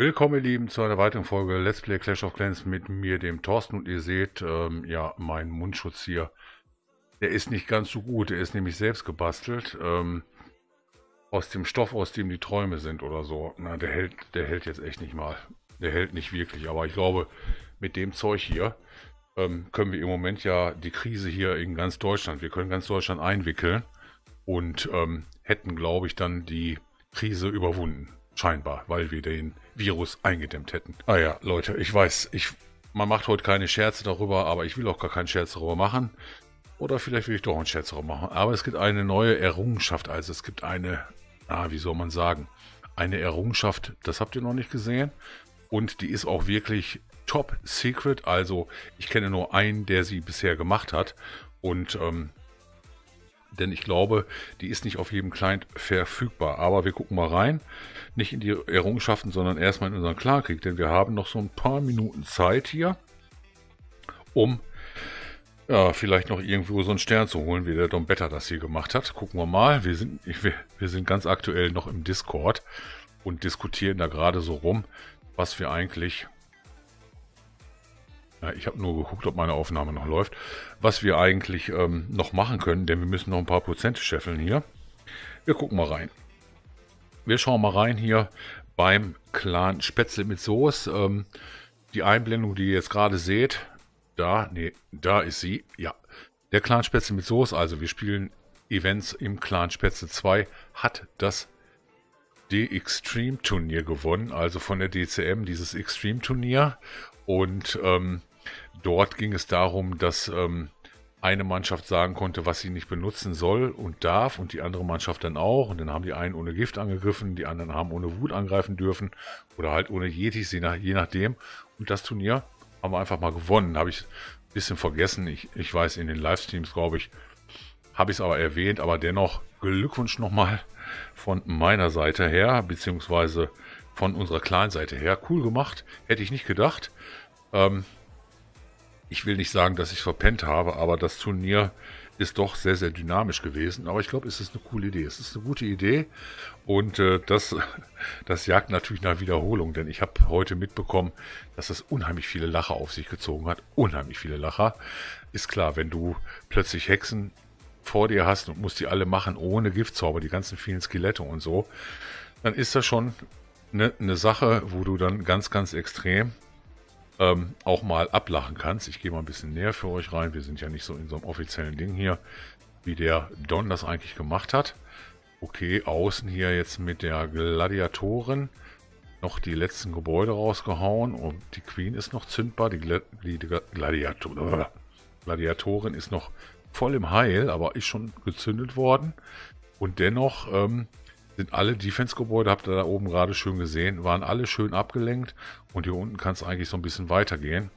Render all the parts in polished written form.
Willkommen ihr Lieben zu einer weiteren Folge Let's Play Clash of Clans mit mir, dem Thorsten, und ihr seht, ja, mein Mundschutz hier, der ist nicht ganz so gut, der ist nämlich selbst gebastelt, aus dem Stoff, aus dem die Träume sind oder so. Na, der hält jetzt echt nicht mal, der hält nicht wirklich, aber ich glaube, mit dem Zeug hier können wir im Moment ja die Krise hier in ganz Deutschland, wir können ganz Deutschland einwickeln und hätten, glaube ich, dann die Krise überwunden. Scheinbar, weil wir den Virus eingedämmt hätten. Ah ja, Leute, ich weiß, man macht heute keine Scherze darüber, aber ich will auch gar keinen Scherz darüber machen. Oder vielleicht will ich doch einen Scherz darüber machen. Aber es gibt eine neue Errungenschaft. Also es gibt eine, wie soll man sagen, eine Errungenschaft, das habt ihr noch nicht gesehen. Und die ist auch wirklich top secret. Also ich kenne nur einen, der sie bisher gemacht hat. Und, denn ich glaube, die ist nicht auf jedem Client verfügbar. Aber wir gucken mal rein. Nicht in die Errungenschaften, sondern erstmal in unseren Clankrieg. Denn wir haben noch so ein paar Minuten Zeit hier, um ja, vielleicht noch irgendwo so einen Stern zu holen, wie der Dombetta das hier gemacht hat. Gucken wir mal. Wir sind ganz aktuell noch im Discord und diskutieren da gerade so rum, was wir eigentlich... Ich habe nur geguckt, ob meine Aufnahme noch läuft. Was wir eigentlich noch machen können, denn wir müssen noch ein paar Prozent scheffeln hier. Wir gucken mal rein. Wir schauen mal rein hier beim Clan Spätzle mit Soße. Die Einblendung, die ihr jetzt gerade seht, da ist sie. Ja, der Clan Spätzle mit Soße, also wir spielen Events im Clan Spätzle 2, hat das D-Extreme-Turnier gewonnen, also von der DCM, dieses Extreme-Turnier. Und dort ging es darum, dass eine Mannschaft sagen konnte, was sie nicht benutzen soll und darf, und die andere Mannschaft dann auch. Und dann haben die einen ohne Gift angegriffen, die anderen haben ohne Wut angreifen dürfen oder halt ohne Yetis, je nachdem. Und das Turnier haben wir einfach mal gewonnen. Habe ich ein bisschen vergessen. Ich weiß, in den Livestreams, glaube ich, habe ich es aber erwähnt. Aber dennoch Glückwunsch nochmal von meiner Seite her, beziehungsweise von unserer Clan-Seite her. Cool gemacht, hätte ich nicht gedacht. Ich will nicht sagen, dass ich es verpennt habe, aber das Turnier ist doch sehr, sehr dynamisch gewesen. Aber ich glaube, es ist eine coole Idee. Es ist eine gute Idee und das jagt natürlich nach Wiederholung, denn ich habe heute mitbekommen, dass das unheimlich viele Lacher auf sich gezogen hat. Unheimlich viele Lacher. Ist klar, wenn du plötzlich Hexen vor dir hast und musst die alle machen ohne Giftzauber, die ganzen vielen Skelette und so, dann ist das schon eine Sache, wo du dann ganz, ganz extrem auch mal ablachen kannst. Ich gehe mal ein bisschen näher für euch rein. Wir sind ja nicht so in so einem offiziellen Ding hier, wie der Don das eigentlich gemacht hat. Okay, außen hier jetzt mit der Gladiatorin noch die letzten Gebäude rausgehauen und die Queen ist noch zündbar. Die Gladiatorin ist noch voll im Heil, aber ist schon gezündet worden. Und dennoch sind alle Defense-Gebäude, habt ihr da oben gerade schön gesehen, waren alle schön abgelenkt. Und hier unten kann es eigentlich so ein bisschen weitergehen.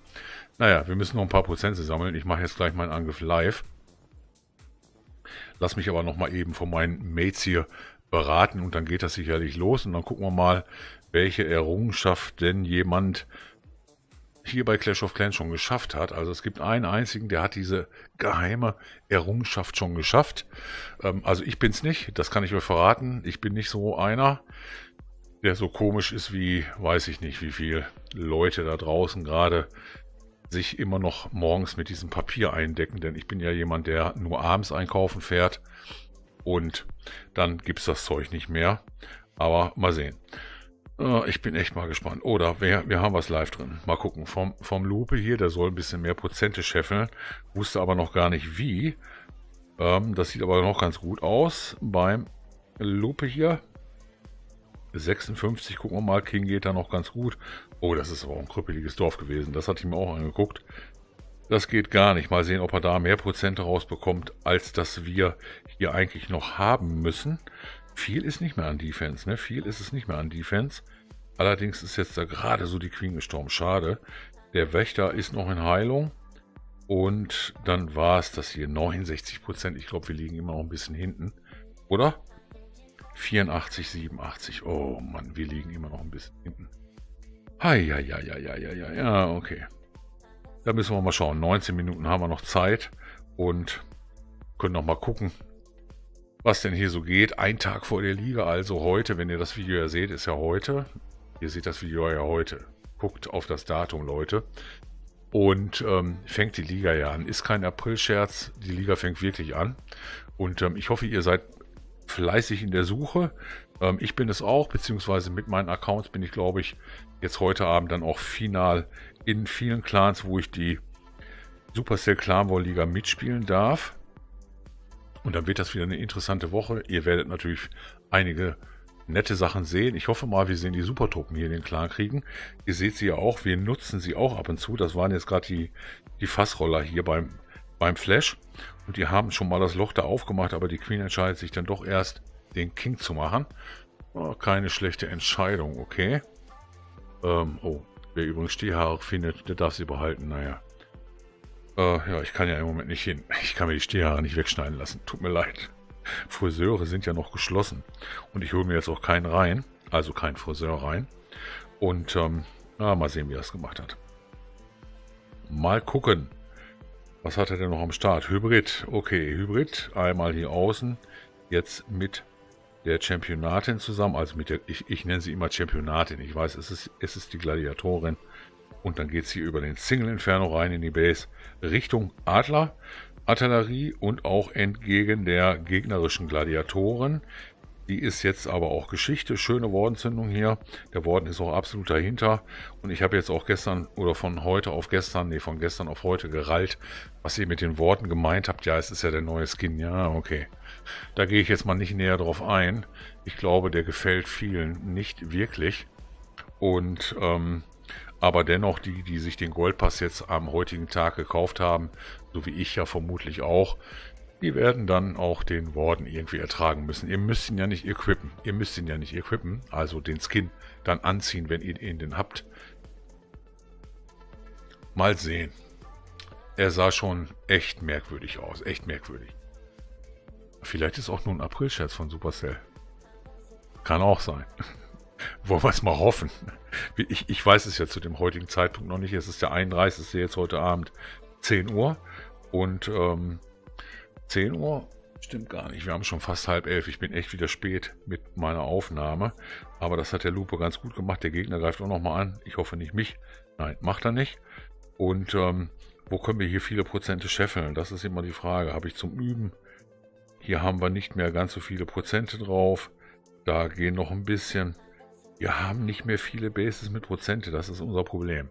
Naja, wir müssen noch ein paar Prozente sammeln. Ich mache jetzt gleich meinen Angriff live. Lass mich aber nochmal eben von meinen Mates hier beraten und dann geht das sicherlich los. Und dann gucken wir mal, welche Errungenschaft denn jemand hier bei Clash of Clans schon geschafft hat. Also es gibt einen einzigen, der hat diese geheime Errungenschaft schon geschafft. Also ich bin's nicht, das kann ich euch verraten. Ich bin nicht so einer, der so komisch ist wie, weiß ich nicht, wie viele Leute da draußen gerade sich immer noch morgens mit diesem Papier eindecken. Denn ich bin ja jemand, der nur abends einkaufen fährt und dann gibt's das Zeug nicht mehr. Aber mal sehen. Ich bin echt mal gespannt. Oder wir haben was live drin. Mal gucken. Vom Lupe hier, der soll ein bisschen mehr Prozente scheffeln. Wusste aber noch gar nicht wie. Das sieht aber noch ganz gut aus. Beim Lupe hier. 56, gucken wir mal. King geht da noch ganz gut. Oh, das ist aber auch ein krüppeliges Dorf gewesen. Das hatte ich mir auch angeguckt. Das geht gar nicht. Mal sehen, ob er da mehr Prozente rausbekommt, als dass wir hier eigentlich noch haben müssen. Viel ist nicht mehr an Defense, ne? Viel ist es nicht mehr an Defense. Allerdings ist jetzt da gerade so die Queen gestorben. Schade. Der Wächter ist noch in Heilung. Und dann war es das hier. 69%. Ich glaube, wir liegen immer noch ein bisschen hinten. Oder? 84, 87. Oh Mann, wir liegen immer noch ein bisschen hinten. Ja, okay. Da müssen wir mal schauen. 19 Minuten haben wir noch Zeit. Und können noch mal gucken, was denn hier so geht. Ein Tag vor der Liga, also heute, wenn ihr das Video ja seht, ist ja heute. Ihr seht das Video ja heute. Guckt auf das Datum, Leute. Und fängt die Liga ja an. Ist kein April-Scherz, die Liga fängt wirklich an. Und ich hoffe, ihr seid fleißig in der Suche. Ich bin es auch, beziehungsweise mit meinen Accounts bin ich, glaube ich, jetzt heute Abend dann auch final in vielen Clans, wo ich die Supercell Clanball-Liga mitspielen darf. Und dann wird das wieder eine interessante Woche. Ihr werdet natürlich einige nette Sachen sehen. Ich hoffe mal, wir sehen die Supertruppen hier in den Clan kriegen. Ihr seht sie ja auch, wir nutzen sie auch ab und zu. Das waren jetzt gerade die Fassroller hier beim Flash. Und die haben schon mal das Loch da aufgemacht, aber die Queen entscheidet sich dann doch erst, den King zu machen. Oh, keine schlechte Entscheidung, okay. Oh, wer übrigens Stehhaare findet, der darf sie behalten, naja. Ja, ich kann ja im Moment nicht hin. Ich kann mir die Stehhaare nicht wegschneiden lassen, tut mir leid. Friseure sind ja noch geschlossen und ich hole mir jetzt auch keinen rein, also keinen Friseur rein. Und mal sehen, wie er es gemacht hat. Mal gucken, was hat er denn noch am Start? Hybrid, okay, Hybrid, einmal hier außen, jetzt mit der Championatin zusammen, also mit der, ich nenne sie immer Championatin, ich weiß, es ist die Gladiatorin. Und dann geht es hier über den Single Inferno rein in die Base Richtung Adler, Artillerie und auch entgegen der gegnerischen Gladiatoren. Die ist jetzt aber auch Geschichte. Schöne Wardenzündung hier. Der Warden ist auch absolut dahinter. Und ich habe jetzt auch gestern oder von gestern auf heute gerallt, was ihr mit den Worten gemeint habt. Ja, es ist ja der neue Skin. Ja, okay. Da gehe ich jetzt mal nicht näher drauf ein. Ich glaube, der gefällt vielen nicht wirklich. Und aber dennoch, die sich den Goldpass jetzt am heutigen Tag gekauft haben, so wie ich ja vermutlich auch, die werden dann auch den Warden irgendwie ertragen müssen. Ihr müsst ihn ja nicht equippen. Ihr müsst ihn ja nicht equippen, also den Skin dann anziehen, wenn ihr ihn denn habt. Mal sehen. Er sah schon echt merkwürdig aus. Echt merkwürdig. Vielleicht ist auch nur ein April-Scherz von Supercell. Kann auch sein. Wollen wir es mal hoffen. Ich weiß es ja zu dem heutigen Zeitpunkt noch nicht. Es ist der 31. jetzt heute Abend 10 Uhr. Und 10 Uhr stimmt gar nicht. Wir haben schon fast halb 11. Ich bin echt wieder spät mit meiner Aufnahme. Aber das hat der Lupe ganz gut gemacht. Der Gegner greift auch nochmal an. Ich hoffe nicht mich. Nein, macht er nicht. Und wo können wir hier viele Prozente scheffeln? Das ist immer die Frage. Habe ich zum Üben? Hier haben wir nicht mehr ganz so viele Prozente drauf. Da gehen noch ein bisschen. Wir haben nicht mehr viele Bases mit Prozente, das ist unser Problem.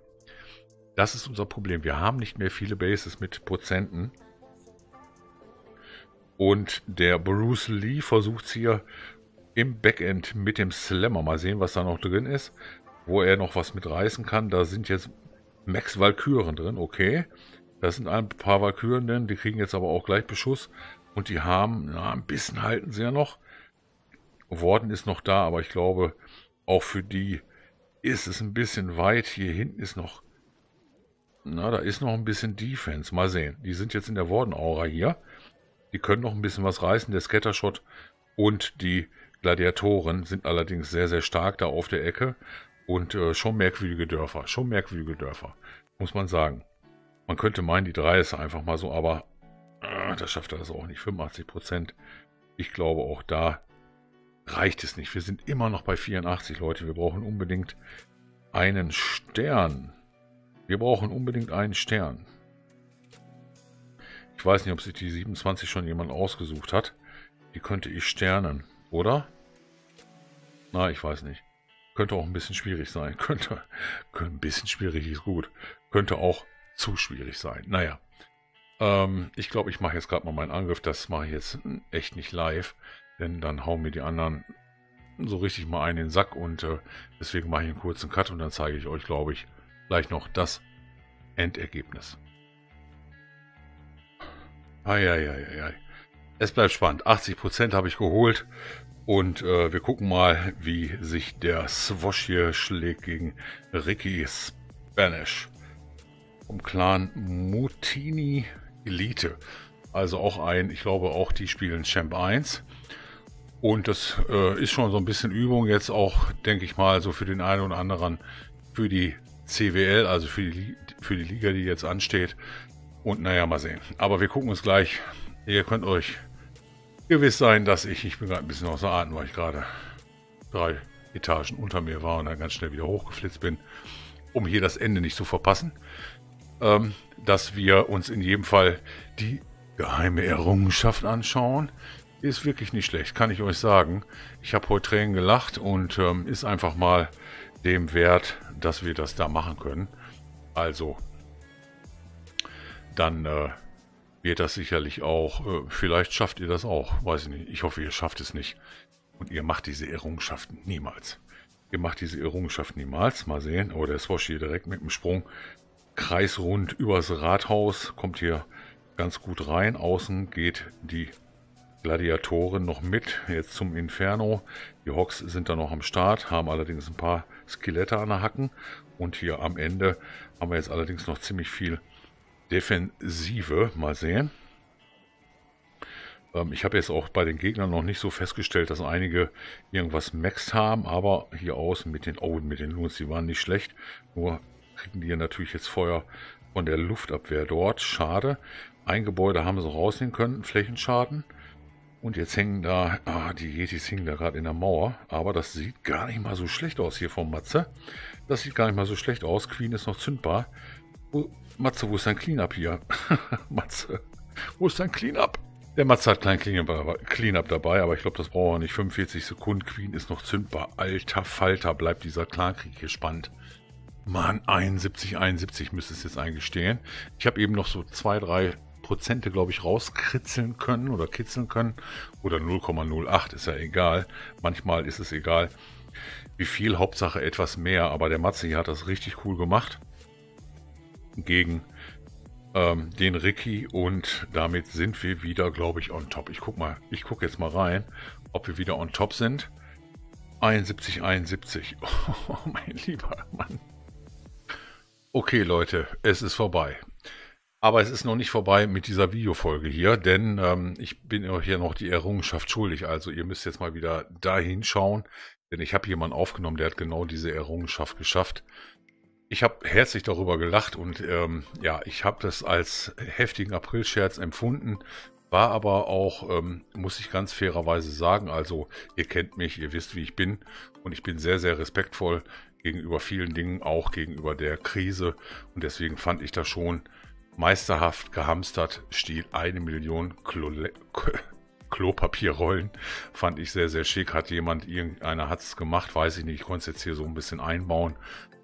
Das ist unser Problem, wir haben nicht mehr viele Bases mit Prozenten. Und der Bruce Lee versucht es hier im Backend mit dem Slammer. Mal sehen, was da noch drin ist, wo er noch was mit reißen kann. Da sind jetzt Max Valkyren drin, okay. Das sind ein paar Valkyren drin, die kriegen jetzt aber auch gleich Beschuss. Und die haben, na, ein bisschen halten sie ja noch. Warden ist noch da, aber ich glaube, auch für die ist es ein bisschen weit. Hier hinten ist noch, na, da ist noch ein bisschen Defense. Mal sehen. Die sind jetzt in der Warden-Aura hier. Die können noch ein bisschen was reißen. Der Scattershot und die Gladiatoren sind allerdings sehr, sehr stark da auf der Ecke. Und schon merkwürdige Dörfer. Schon merkwürdige Dörfer, muss man sagen. Man könnte meinen, die 3 ist einfach mal so, aber das schafft er das auch nicht. 85%. Ich glaube, auch da reicht es nicht. Wir sind immer noch bei 84, Leute. Wir brauchen unbedingt einen Stern. Wir brauchen unbedingt einen Stern. Ich weiß nicht, ob sich die 27 schon jemand ausgesucht hat. Die könnte ich sternen, oder? Na, ich weiß nicht. Könnte auch ein bisschen schwierig sein. Könnte ein bisschen schwierig ist gut. Könnte auch zu schwierig sein. Naja. Ich glaube, ich mache jetzt gerade mal meinen Angriff. Das mache ich jetzt echt nicht live. Denn dann hauen mir die anderen so richtig mal einen in den Sack und deswegen mache ich einen kurzen Cut und dann zeige ich euch, glaube ich, gleich noch das Endergebnis. Eieieiei. Es bleibt spannend. 80% habe ich geholt und wir gucken mal, wie sich der Swosh hier schlägt gegen Ricky Spanish vom Clan Mutini Elite. Also auch ich glaube auch die spielen Champ 1. Und das ist schon so ein bisschen Übung jetzt auch, denke ich mal, so für den einen oder anderen, für die CWL, also für die Liga, die jetzt ansteht. Und naja, mal sehen. Aber wir gucken uns gleich. Ihr könnt euch gewiss sein, dass ich bin gerade ein bisschen außer Atem, weil ich gerade drei Etagen unter mir war und dann ganz schnell wieder hochgeflitzt bin, um hier das Ende nicht zu verpassen, dass wir uns in jedem Fall die geheime Errungenschaft anschauen. Ist wirklich nicht schlecht, kann ich euch sagen. Ich habe heute Tränen gelacht und ist einfach mal dem wert, dass wir das da machen können. Also, dann wird das sicherlich auch, vielleicht schafft ihr das auch, weiß ich nicht. Ich hoffe, ihr schafft es nicht. Und ihr macht diese Errungenschaften niemals. Ihr macht diese Errungenschaften niemals. Mal sehen. Oh, der Swosch hier direkt mit dem Sprung. Kreisrund übers Rathaus. Kommt hier ganz gut rein. Außen geht die Gladiatoren noch mit. Jetzt zum Inferno. Die Hawks sind da noch am Start. Haben allerdings ein paar Skelette an der Hacken. Und hier am Ende haben wir jetzt allerdings noch ziemlich viel Defensive. Mal sehen. Ich habe jetzt auch bei den Gegnern noch nicht so festgestellt, dass einige irgendwas maxed haben, aber hier außen mit den Loons, die waren nicht schlecht. Nur kriegen die ja natürlich jetzt Feuer von der Luftabwehr dort. Schade. Ein Gebäude haben sie rausnehmen können, Flächenschaden. Und jetzt hängen da, die Yetis hingen da gerade in der Mauer. Aber das sieht gar nicht mal so schlecht aus hier vom Matze. Das sieht gar nicht mal so schlecht aus. Queen ist noch zündbar. Oh, Matze, wo ist dein Cleanup hier? Matze, wo ist dein Cleanup? Der Matze hat kleinen Cleanup dabei, aber ich glaube, das brauchen wir nicht. 45 Sekunden, Queen ist noch zündbar. Alter Falter, bleibt dieser Clankrieg hier spannend. Mann, 71 müsste es jetzt eigentlich stehen. Ich habe eben noch so 2-3%, glaube ich, rauskritzeln können oder kitzeln können. Oder 0,08, ist ja egal. Manchmal ist es egal, wie viel, Hauptsache etwas mehr. Aber der Matze hier hat das richtig cool gemacht. Gegen den Ricky, und damit sind wir wieder, glaube ich, on top. Ich gucke jetzt mal rein, ob wir wieder on top sind. 71. Oh, mein lieber Mann. Okay, Leute, es ist vorbei. Aber es ist noch nicht vorbei mit dieser Videofolge hier, denn ich bin euch ja noch die Errungenschaft schuldig. Also ihr müsst jetzt mal wieder da hinschauen, denn ich habe jemanden aufgenommen, der hat genau diese Errungenschaft geschafft. Ich habe herzlich darüber gelacht und ja, ich habe das als heftigen Aprilscherz empfunden, war aber auch, muss ich ganz fairerweise sagen, also ihr kennt mich, ihr wisst, wie ich bin, und ich bin sehr, sehr respektvoll gegenüber vielen Dingen, auch gegenüber der Krise, und deswegen fand ich das schon meisterhaft gehamstert, Stil 1 Million Klopapierrollen, fand ich sehr, sehr schick, hat jemand, irgendeiner hat es gemacht, weiß ich nicht, ich konnte es jetzt hier so ein bisschen einbauen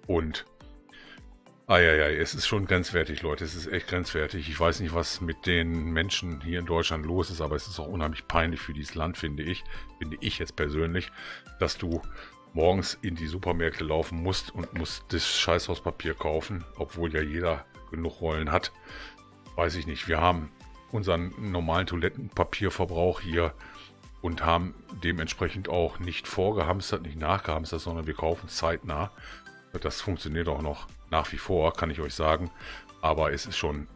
und ja, es ist schon grenzwertig, Leute, es ist echt grenzwertig. Ich weiß nicht, was mit den Menschen hier in Deutschland los ist, aber es ist auch unheimlich peinlich für dieses Land, finde ich jetzt persönlich, dass du morgens in die Supermärkte laufen musst und musst das Scheißhauspapier kaufen, obwohl ja jeder genug Rollen hat. Weiß ich nicht, wir haben unseren normalen Toilettenpapierverbrauch hier und haben dementsprechend auch nicht vorgehamstert, nicht nachgehamstert, sondern wir kaufen zeitnah. Das funktioniert auch noch nach wie vor, kann ich euch sagen. Aber es ist schon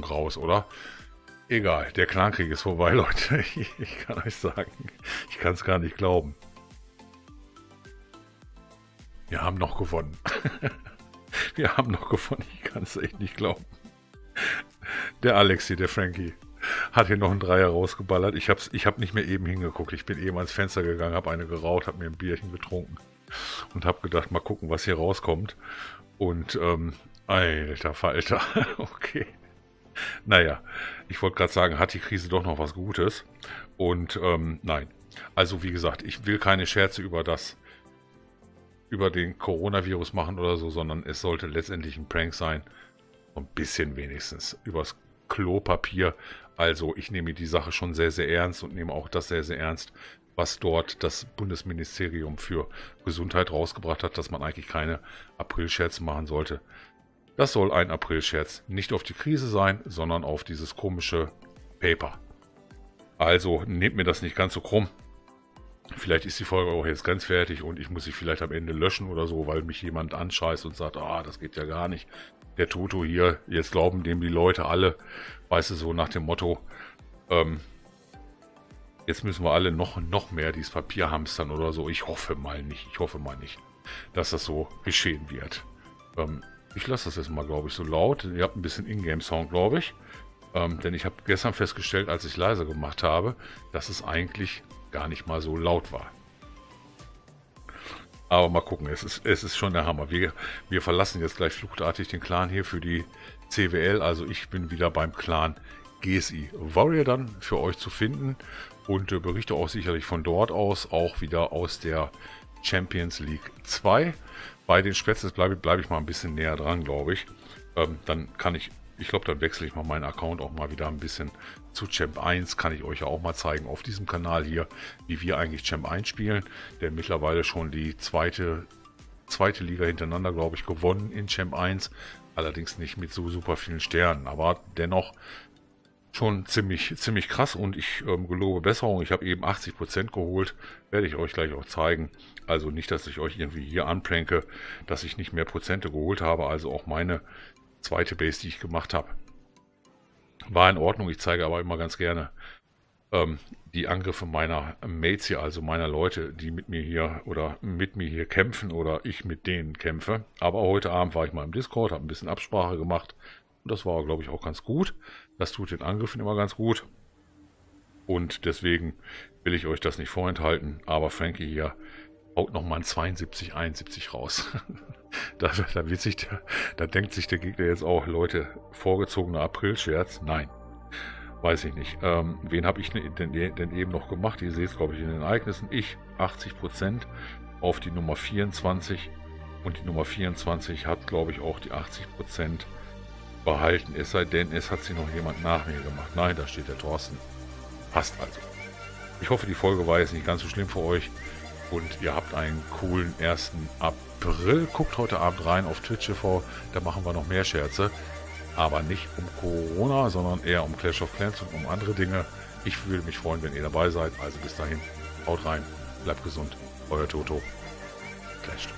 graus, oder? Egal, der Clankrieg ist vorbei, Leute. Ich kann euch sagen, ich kann es gar nicht glauben. Wir haben noch gewonnen. Wir haben noch gewonnen, ich kann es echt nicht glauben. Der Alex hier, der Frankie, hat hier noch einen Dreier rausgeballert. Ich hab nicht mehr eben hingeguckt. Ich bin eben ans Fenster gegangen, habe eine geraucht, habe mir ein Bierchen getrunken. Und habe gedacht, mal gucken, was hier rauskommt. Und, alter Falter, okay. Naja, ich wollte gerade sagen, hat die Krise doch noch was Gutes. Und, nein. Also, wie gesagt, ich will keine Scherze über den Coronavirus machen oder so, sondern es sollte letztendlich ein Prank sein. Ein bisschen wenigstens. Übers Klopapier. Also, ich nehme die Sache schon sehr, sehr ernst und nehme auch das sehr, sehr ernst, was dort das Bundesministerium für Gesundheit rausgebracht hat, dass man eigentlich keine Aprilscherze machen sollte. Das soll ein Aprilscherz nicht auf die Krise sein, sondern auf dieses komische Paper. Also nehmt mir das nicht ganz so krumm. Vielleicht ist die Folge auch jetzt ganz fertig und ich muss sie vielleicht am Ende löschen oder so, weil mich jemand anscheißt und sagt, das geht ja gar nicht. Der Toto hier, jetzt glauben dem die Leute alle, weißt du, so nach dem Motto, jetzt müssen wir alle noch mehr dieses Papier hamstern oder so. Ich hoffe mal nicht, dass das so geschehen wird. Ich lasse das jetzt mal, glaube ich, so laut. Ihr habt ein bisschen Ingame-Sound, glaube ich. Denn ich habe gestern festgestellt, als ich leiser gemacht habe, dass es eigentlich gar nicht mal so laut war. Aber mal gucken, es ist schon der Hammer. Wir verlassen jetzt gleich fluchtartig den Clan hier für die CWL. Also ich bin wieder beim Clan GSI Warrior dann für euch zu finden und berichte auch sicherlich von dort aus, auch wieder aus der Champions League 2. Bei den Spätzles bleibe ich mal ein bisschen näher dran, glaube ich. Dann kann ich glaube, dann wechsle ich mal meinen Account auch mal wieder ein bisschen zu Champ 1. Kann ich euch ja auch mal zeigen auf diesem Kanal hier, wie wir eigentlich Champ 1 spielen. Der mittlerweile schon die zweite Liga hintereinander, glaube ich, gewonnen in Champ 1. Allerdings nicht mit so super vielen Sternen, aber dennoch schon ziemlich krass. Und ich gelobe Besserung. Ich habe eben 80% geholt. Werde ich euch gleich auch zeigen. Also nicht, dass ich euch irgendwie hier anpranke, dass ich nicht mehr Prozente geholt habe. Also auch meine zweite Base, die ich gemacht habe, war in Ordnung. Ich zeige aber immer ganz gerne die Angriffe meiner Mates hier, also meiner Leute, die mit mir hier kämpfen oder ich mit denen kämpfe. Aber heute Abend war ich mal im Discord, habe ein bisschen Absprache gemacht und das war, glaube ich, auch ganz gut. Das tut den Angriffen immer ganz gut und deswegen will ich euch das nicht vorenthalten. Aber Frankie hier haut nochmal ein 72, 71 raus. Da denkt sich der Gegner jetzt auch, Leute, vorgezogener April-Scherz. Nein, weiß ich nicht. Wen habe ich denn eben noch gemacht? Ihr seht es, glaube ich, in den Ereignissen. Ich 80% auf die Nummer 24. Und die Nummer 24 hat, glaube ich, auch die 80% behalten. Es sei denn, es hat sie noch jemand nach mir gemacht. Nein, da steht der Thorsten. Passt also. Ich hoffe, die Folge war jetzt nicht ganz so schlimm für euch. Und ihr habt einen coolen 1. April. Guckt heute Abend rein auf Twitch.tv. Da machen wir noch mehr Scherze. Aber nicht um Corona, sondern eher um Clash of Clans und um andere Dinge. Ich würde mich freuen, wenn ihr dabei seid. Also bis dahin, haut rein, bleibt gesund. Euer Toto. Clash.